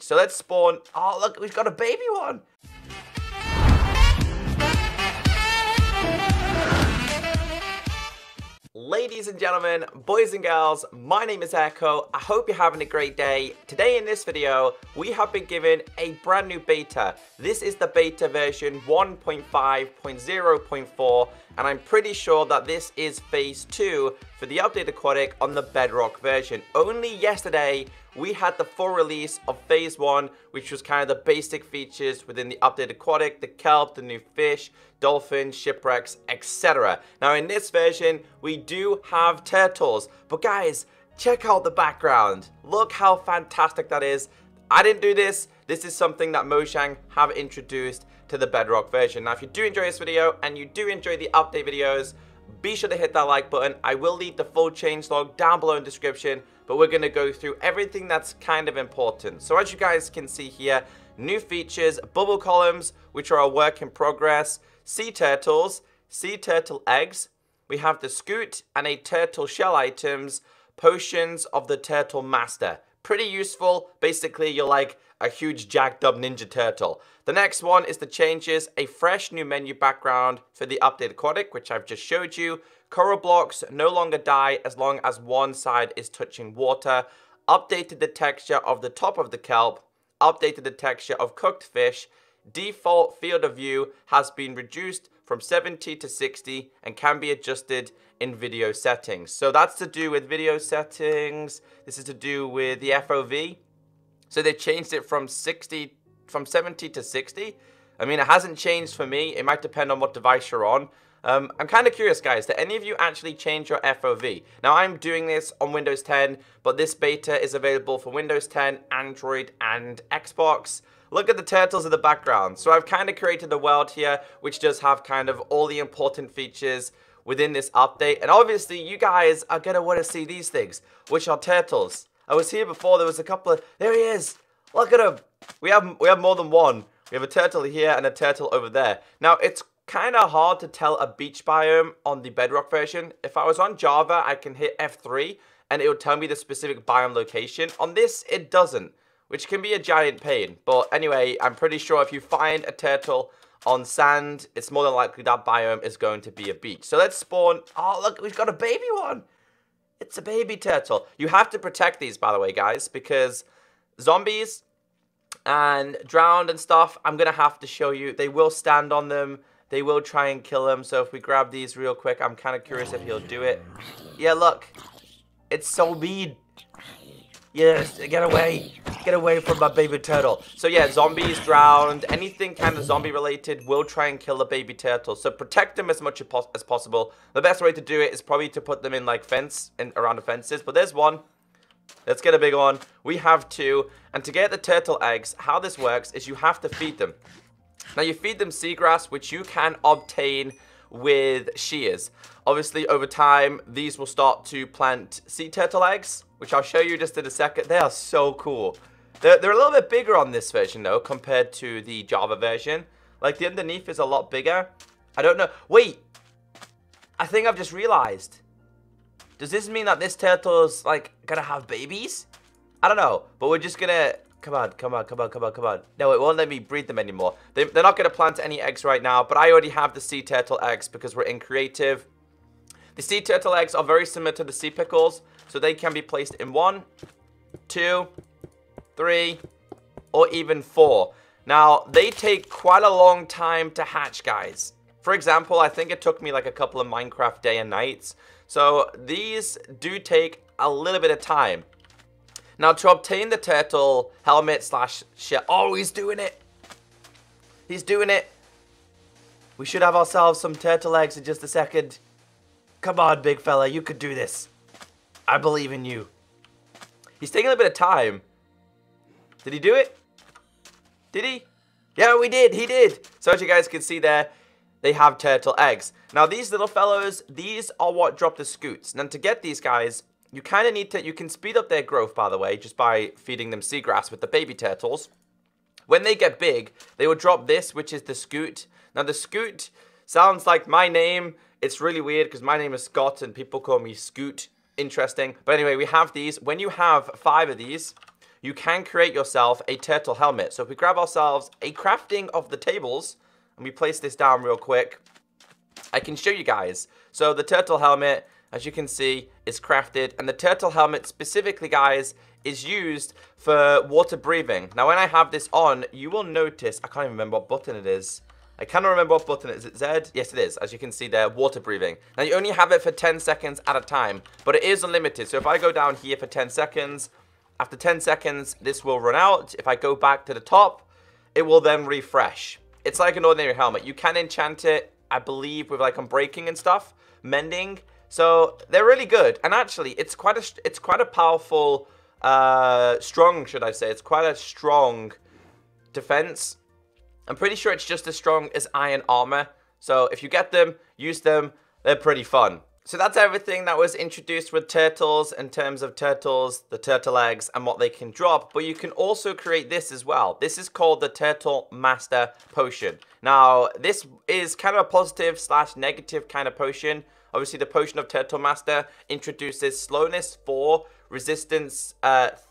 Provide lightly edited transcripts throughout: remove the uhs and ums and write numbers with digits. So let's spawn. Oh, look, we've got a baby one. Ladies and gentlemen, boys and girls, my name is Echo. I hope you're having a great day. Today in this video, we have been given a brand new beta. This is the beta version 1.5.0.4, and I'm pretty sure that this is phase 2 for the Update Aquatic on the Bedrock version. Only yesterday, we had the full release of phase 1, which was kind of the basic features within the Update Aquatic, the kelp, the new fish, dolphins, shipwrecks, etc. Now in this version, we do have turtles, but guys, check out the background. Look how fantastic that is. I didn't do this. This is something that Mojang have introduced to the Bedrock version. Now if you do enjoy this video and you do enjoy the update videos, be sure to hit that like button. I will leave the full changelog down below in the description, but we're going to go through everything that's kind of important. So as you guys can see here, new features, bubble columns, which are a work in progress, sea turtles, sea turtle eggs, we have the scoot and a turtle shell items, potions of the Turtle Master. Pretty useful. Basically, you're like a huge jacked up ninja turtle. The next one is the changes, a fresh new menu background for the Update Aquatic, which I've just showed you. Coral blocks no longer die as long as one side is touching water. Updated the texture of the top of the kelp. Updated the texture of cooked fish. Default field of view has been reduced from 70 to 60 and can be adjusted in video settings. So that's to do with video settings. This is to do with the FOV. So they changed it from 70 to 60. I mean, it hasn't changed for me. It might depend on what device you're on. I'm kind of curious, guys, do any of you actually change your FOV? Now, I'm doing this on Windows 10, but this beta is available for Windows 10, Android, and Xbox. Look at the turtles in the background. So I've kind of created a world here, which does have kind of all the important features within this update. And obviously, you guys are going to want to see these things, which are turtles. I was here before, there was a couple of... There he is! Look at him! We have more than one. We have a turtle here and a turtle over there. Now, it's kind of hard to tell a beach biome on the Bedrock version. If I was on Java, I can hit F3 and it will tell me the specific biome location. On this, it doesn't, which can be a giant pain. But anyway, I'm pretty sure if you find a turtle on sand, it's more than likely that biome is going to be a beach. So let's spawn... Oh, look, we've got a baby one! It's a baby turtle. You have to protect these, by the way, guys, because zombies and drowned and stuff, I'm going to have to show you. They will stand on them. They will try and kill them. So if we grab these real quick, I'm kind of curious if he'll do it. Yeah, look. It's so mean. Yes, get away. Get away from my baby turtle. So yeah, zombies, drowned, anything kind of zombie related will try and kill the baby turtle. So protect them as much as possible. The best way to do it is probably to put them in like fence and around the fences. But there's one. Let's get a big one. We have two. And to get the turtle eggs, how this works is you have to feed them. Now you feed them seagrass, which you can obtain with shears. Obviously, over time, these will start to plant sea turtle eggs, which I'll show you just in a second. They are so cool. They're a little bit bigger on this version, though, compared to the Java version. Like, the underneath is a lot bigger. I don't know. Wait! I think I've just realized. Does this mean that this turtle's, like, gonna have babies? I don't know. But we're just gonna... Come on, come on, come on, come on, come on. No, it won't let me breed them anymore. They're not gonna plant any eggs right now, but I already have the sea turtle eggs because we're in creative. The sea turtle eggs are very similar to the sea pickles, so they can be placed in 1, 2, 3, or even 4. Now, they take quite a long time to hatch, guys. For example, I think it took me like a couple of Minecraft day and nights. So these do take a little bit of time. Now, to obtain the turtle helmet slash shell... Oh, he's doing it! He's doing it! We should have ourselves some turtle eggs in just a second. Come on, big fella, you could do this. I believe in you. He's taking a bit of time. Did he do it? Did he? Yeah, we did. He did. So as you guys can see there, they have turtle eggs. Now, these little fellows, these are what drop the scoots. Now, to get these guys, you kind of need to... You can speed up their growth, by the way, just by feeding them seagrass with the baby turtles. When they get big, they will drop this, which is the scoot. Now, the scoot sounds like my name. It's really weird because my name is Scott and people call me Scoot. Interesting. But anyway, we have these. When you have 5 of these... you can create yourself a turtle helmet. So if we grab ourselves a crafting of the tables, and we place this down real quick, I can show you guys. So the turtle helmet, as you can see, is crafted. And the turtle helmet specifically, guys, is used for water breathing. Now, when I have this on, you will notice, I can't even remember what button it is. I cannot remember what button it is. Is it Z? Yes, it is. As you can see there, water breathing. Now, you only have it for 10 seconds at a time, but it is unlimited. So if I go down here for 10 seconds, after 10 seconds, this will run out. If I go back to the top, it will then refresh. It's like an ordinary helmet. You can enchant it, I believe, with like unbreaking and stuff, mending. So they're really good. And actually, it's quite a powerful, strong, should I say. It's quite a strong defense. I'm pretty sure it's just as strong as iron armor. So if you get them, use them. They're pretty fun. So that's everything that was introduced with turtles in terms of turtles, the turtle eggs, and what they can drop. But you can also create this as well. This is called the Turtle Master Potion. Now, this is kind of a positive / negative kind of potion. Obviously, the Potion of Turtle Master introduces slowness 4, resistance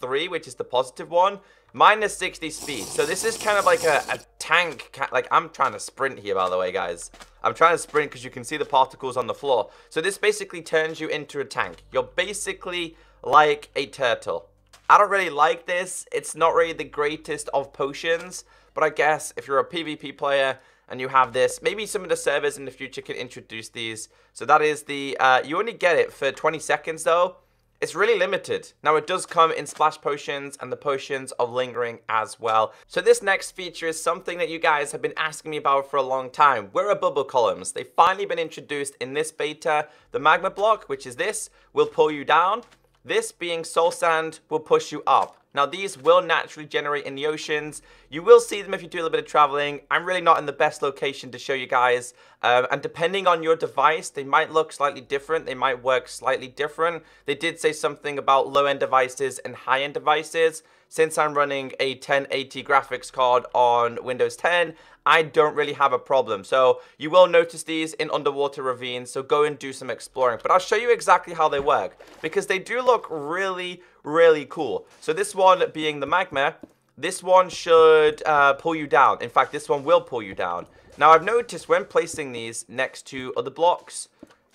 3, which is the positive one, minus 60 speed. So this is kind of like a tank. Like, I'm trying to sprint here, by the way, guys. I'm trying to sprint because you can see the particles on the floor. So this basically turns you into a tank. You're basically like a turtle. I don't really like this. It's not really the greatest of potions. But I guess if you're a PvP player and you have this, maybe some of the servers in the future can introduce these. So that is the, you only get it for 20 seconds though. It's really limited. Now it does come in splash potions and the potions of lingering as well. So this next feature is something that you guys have been asking me about for a long time. Wearable columns. They've finally been introduced in this beta. The magma block, which is this, will pull you down. This being soul sand will push you up. Now these will naturally generate in the oceans. You will see them if you do a little bit of traveling. I'm really not in the best location to show you guys. And depending on your device, they might look slightly different. They might work slightly different. They did say something about low-end devices and high-end devices. Since I'm running a 1080 graphics card on Windows 10, I don't really have a problem. So you will notice these in underwater ravines. So go and do some exploring. But I'll show you exactly how they work because they do look really, really cool. So this one being the magma, this one should pull you down. In fact, this one will pull you down. Now I've noticed when placing these next to other blocks,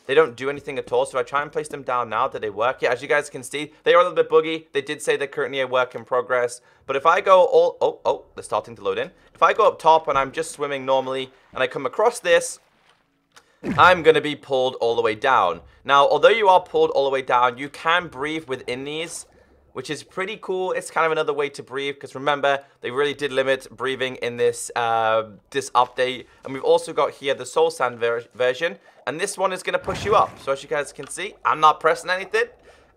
they don't do anything at all. So I try and place them down now. Do they work? Yeah, as you guys can see, they are a little bit buggy. They did say they're currently a work in progress. But if I go all... Oh, they're starting to load in. If I go up top and I'm just swimming normally and I come across this, I'm going to be pulled all the way down. Now, although you are pulled all the way down, you can breathe within these, which is pretty cool. It's kind of another way to breathe because remember, they really did limit breathing in this this update. And we've also got here the soul sand version. And this one is going to push you up. So as you guys can see, I'm not pressing anything.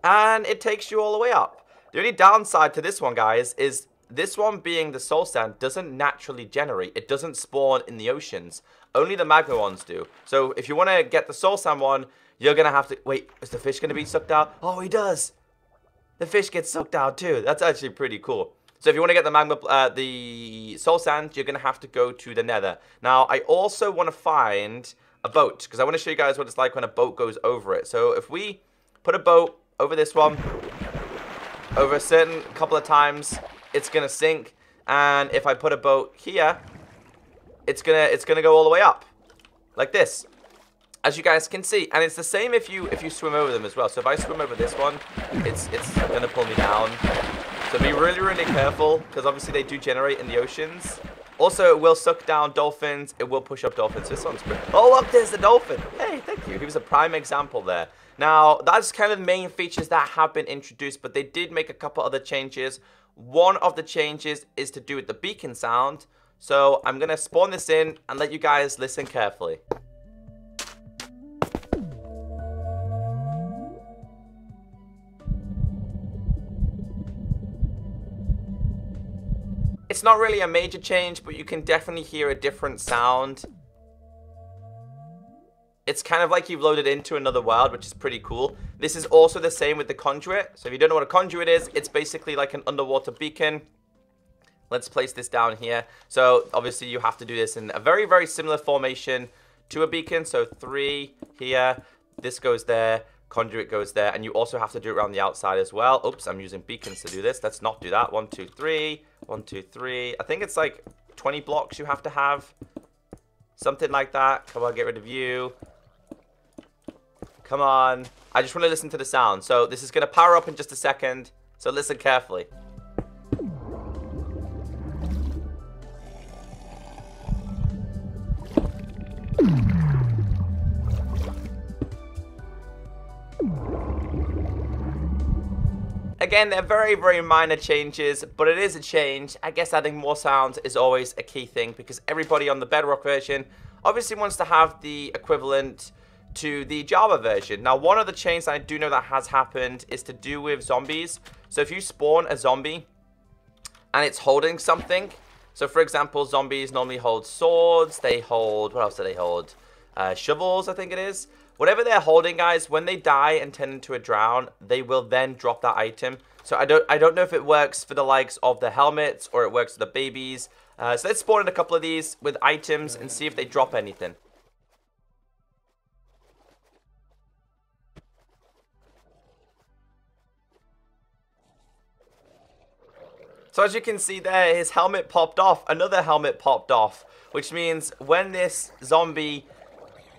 And it takes you all the way up. The only downside to this one, guys, is this one being the soul sand doesn't naturally generate. It doesn't spawn in the oceans. Only the magma ones do. So if you want to get the soul sand one, you're going to have to... Wait, is the fish going to be sucked out? Oh, he does. The fish gets sucked out too. That's actually pretty cool. So if you want to get the magma, the soul sand, you're going to have to go to the nether. Now, I also want to find a boat because I want to show you guys what it's like when a boat goes over it. So if we put a boat over this one, over a certain couple of times, it's going to sink. And if I put a boat here, it's going to go all the way up like this, as you guys can see. And it's the same if you swim over them as well. So if I swim over this one, it's going to pull me down. So be really, really careful because obviously they do generate in the oceans. Also, it will suck down dolphins. It will push up dolphins. This one's pretty... Oh, up there's the dolphin. Hey, thank you. He was a prime example there. Now, that's kind of the main features that have been introduced, but they did make a couple other changes. One of the changes is to do with the beacon sound. So I'm going to spawn this in and let you guys listen carefully. It's not really a major change, but you can definitely hear a different sound. It's kind of like you've loaded into another world, which is pretty cool. This is also the same with the conduit. So if you don't know what a conduit is, it's basically like an underwater beacon. Let's place this down here. So obviously you have to do this in a very, very similar formation to a beacon. So 3 here, this goes there. Conduit goes there, and you also have to do it around the outside as well. Oops, I'm using beacons to do this. Let's not do that. 1, 2, 3, 1, 2, 3. I think it's like 20 blocks you have to have. Something like that. Come on, get rid of you. Come on. I just want to listen to the sound. So this is going to power up in just a second. So listen carefully. Again, they're very, very minor changes, but it is a change. I guess adding more sounds is always a key thing because everybody on the Bedrock version obviously wants to have the equivalent to the Java version. Now, one of the changes I do know that has happened is to do with zombies. So if you spawn a zombie and it's holding something, so for example, zombies normally hold swords, they hold, what else do they hold? Shovels, I think it is. Whatever they're holding, guys, when they die and turn into a drown, they will then drop that item. So I don't know if it works for the likes of the helmets or it works for the babies. So let's spawn in a couple of these with items and see if they drop anything. So as you can see there, his helmet popped off. Another helmet popped off, which means when this zombie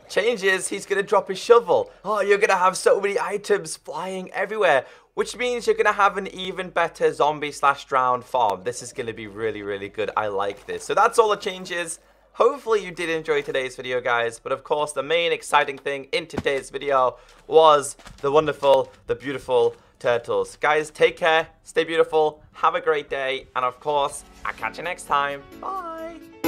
changes, he's going to drop his shovel. Oh, you're going to have so many items flying everywhere, which means you're going to have an even better zombie slash drown farm. This is going to be really, really good. I like this. So that's all the changes. Hopefully you did enjoy today's video, guys. But of course, the main exciting thing in today's video was the wonderful, the beautiful turtles. Guys, take care. Stay beautiful. Have a great day. And of course, I'll catch you next time. Bye.